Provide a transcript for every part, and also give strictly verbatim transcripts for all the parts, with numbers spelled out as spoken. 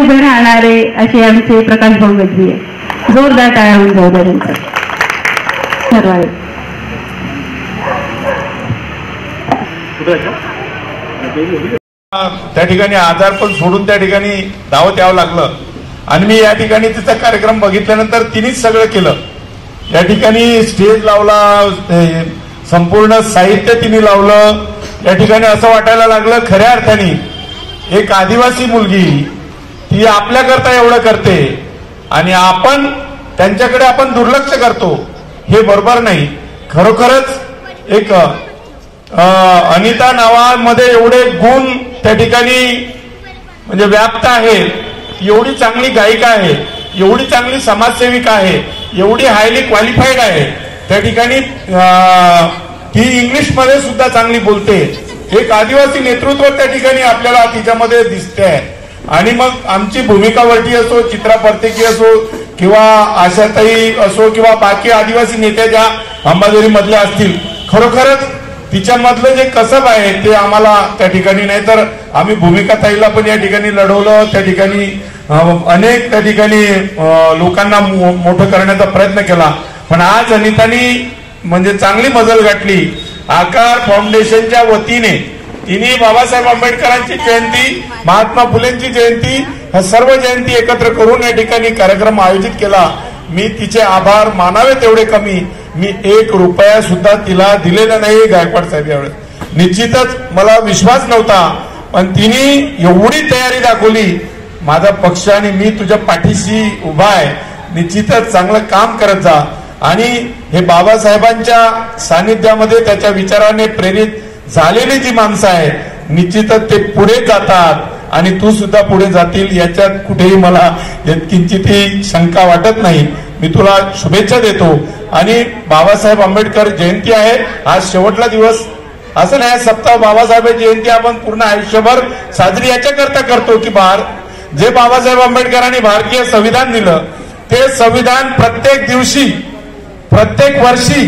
उभे राहणारे असे आमचे प्रकाश भाऊ गजवी जोरदार टाळ्या होऊन जाऊ द्या। त्या ठिकाणी आजार पण सोडून त्या ठिकाणी धावत यावं लागलं आणि मी या ठिकाणी तिचा कार्यक्रम बघितल्यानंतर तिनेच सगळं केलं। या ठिकाणी स्टेज लावला, संपूर्ण साहित्य तिने लावलं। या ठिकाणी असं वाटायला लागलं खऱ्या अर्थाने एक आदिवासी मुलगी ती आपल्याकरता एवढं करते आणि आपण त्यांच्याकडे आपण दुर्लक्ष करतो, हे बरोबर नाही। खरोखरच एक अनिता नावामध्ये एवढे गुण त्या ठिकाणी म्हणजे व्याप्त आहेत, एवढी चांगली गायिका आहे, एवढी चांगली समाजसेविका आहे, एवढी हायली क्वालिफाईड आहे, त्या ठिकाणी ती इंग्लिशमध्ये सुद्धा चांगली बोलते। एक आदिवासी नेतृत्व त्या ठिकाणी आपल्याला तिच्यामध्ये दिसते आहे। आणि मग आमची भूमिकावरती असो, चित्रपटकी असो किंवा आशाताई असो किंवा बाकी आदिवासी नेत्या ज्या अंबाझरी मधल्या असतील, खरोखरच तिच्यामधलं जे कसब आहे ते आम्हाला त्या ठिकाणी नाही तर आम्ही भूमिका ताईला पण या ठिकाणी लढवलं, त्या ठिकाणी अनेक त्या ठिकाणी लोकांना मोठं करण्याचा प्रयत्न केला। पण आज अनितानी म्हणजे चांगली मजल गाठली। आकार फाउंडेशनच्या वतीने तिने बाबासाहेब आंबेडकरांची जयंती, महात्मा फुलेंची जयंती, ह्या सर्व जयंती एकत्र करून या ठिकाणी कार्यक्रम आयोजित केला। मी तिचे आभार मानावे तेवढे कमी, मी एक रुपया सुद्धा तिला दिलेला नाही गायकवाड साहेब। यावेळेस निश्चितच मला विश्वास नव्हता, पण तिने एवढी तयारी दाखवली, माझा पक्ष आणि मी तुझ्या पाठीशी उभा आहे, निश्चितच चांगलं काम करत जा। आणि हे बाबासाहेबांच्या सानिध्यामध्ये त्याच्या विचाराने प्रेरित झालेली जी माणसं आहेत निश्चितच ते पुढे जातात आणि तू सुद्धा पुढे जातील याच्यात कुठेही मला किंचितही शंका वाटत नाही। मी तुला शुभेच्छा देतो। आणि बाबासाहेब आंबेडकर जयंती आहे, आज शेवटला दिवस असं नाही, सप्ताह बाबासाहेब जयंती आपण पूर्ण आयुष्यभर साजरी याच्याकरता करतो की बार जे बाबासाहेब आंबेडकरांनी भारतीय संविधान दिलं ते संविधान प्रत्येक दिवशी, प्रत्येक वर्षी,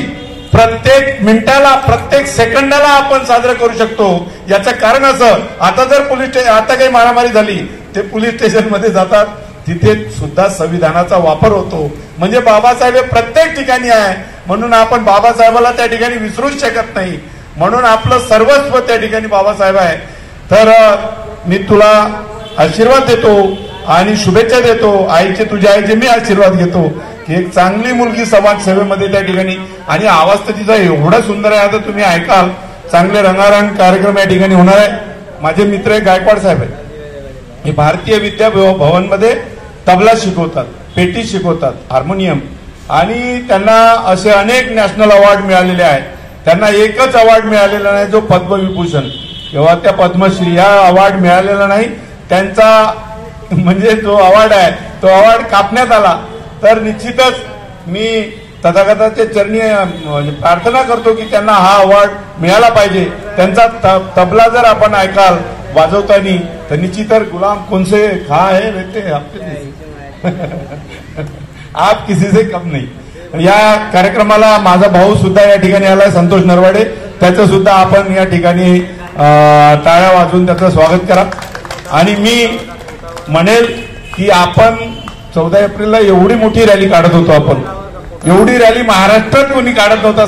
प्रत्येक मिनिटाला, प्रत्येक सेकंदाला आपण साजरा करू शकतो। याचं कारण असं, आता जर पोलीस स्टेशन आता काही मारामारी झाली ते पोलीस स्टेशनमध्ये जातात, तिथे सुद्धा संविधानाचा वापर होतो। म्हणजे बाबासाहेब प्रत्येक ठिकाणी आहे, म्हणून आपण बाबासाहेबाला त्या ठिकाणी विसरूच शकत नाही, म्हणून आपलं सर्वस्व त्या ठिकाणी बाबासाहेब आहे। तर मी तुला आशीर्वाद देतो आणि शुभेच्छा देतो। आईचे तुझ्या आईचे मी आशीर्वाद घेतो की एक चांगली मुलगी समाजसेवेमध्ये त्या ठिकाणी, आणि आवाज तर तिचा एवढा सुंदर आहे, आता तुम्ही ऐकाल, चांगले रंगारंग कार्यक्रम या ठिकाणी होणार आहे। माझे मित्र गायकवाड साहेब आहेत, हे भारतीय विद्या भवन मध्ये तबला शिकवतात, पेटी शिकवतात, हार्मोनियम, आणि त्यांना असे अनेक नॅशनल अवॉर्ड मिळालेले आहेत। त्यांना एकच अवॉर्ड मिळालेला नाही जो पद्मविभूषण किंवा त्या पद्मश्री या अवॉर्ड मिळालेला नाही, त्यांचा म्हणजे जो अवॉर्ड आहे तो अवॉर्ड कापण्यात आला। तर निश्चितच मी तथागताचे चरणी प्रार्थना करतो की त्यांना हा अवॉर्ड मिळाला पाहिजे। त्यांचा तबला जर आपण ऐकाल वाजवतानी तर निश्चितर गुलाम कोणसे खा है बेटे आप किसी से कम नहीं। या कार्यक्रमाला माझा भाऊ सुद्धा या ठिकाणी आला, संतोष नरवाडे, त्याचं सुद्धा आपण या ठिकाणी टाळ्या वाजवून त्याचं स्वागत करा। आणि मी म्हणेल की आपण चौदा एप्रिलला एवढी मोठी रॅली काढत होतो, आपण एवढी रॅली महाराष्ट्रात कोणी काढत होता।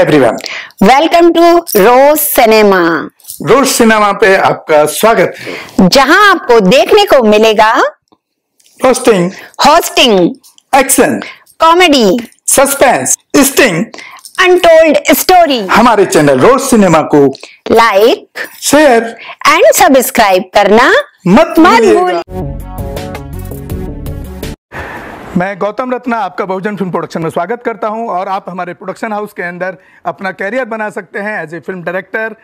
Everyone, welcome to Rose Cinema. Rose Cinema पे आपका स्वागत है, जहां आपको देखने को मिलेगा hosting, hosting, action, comedy, suspense, sting, untold story. हमारे चैनल रोज सिनेमा को लाइक, शेयर एंड सब्सक्राइब करना मत भूलिएगा। मैं गौतम रत्ना आपका बहुजन फिल्म प्रोडक्शन में स्वागत करता हूं और आप हमारे प्रोडक्शन हाउस के अंदर अपना कैरियर बना सकते हैं as a film director,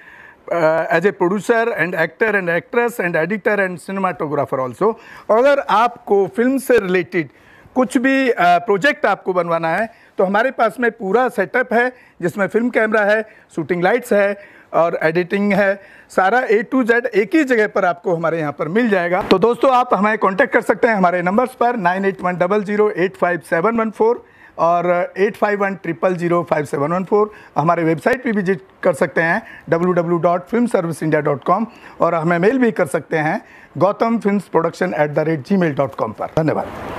as a producer and actor and actress and editor and cinematographer also. अगर आपको फिल्म से रिलेटेड कुछ भी प्रोजेक्ट uh, आपको बनवाना है तो हमारे पास में पूरा सेटअप है, जिसमें फिल्म कैमरा है, शूटिंग लाइट्स है और एडिटिंग है। सारा ए टू जेड एक ही जगह पर आपको हमारे यहाँ पर मिल जाएगा। तो दोस्तों, आप हमें कांटेक्ट कर सकते हैं हमारे नंबर्स पर nine eight one double zero eight five seven one four और eight five one triple zero five seven one four. हमारे वेबसाइट पे विजिट कर सकते हैं W W W dot film service India dot com और हमें mail भी कर सकते हैं Gautam film production at the rate Gmail dot com पर। धन्यवाद।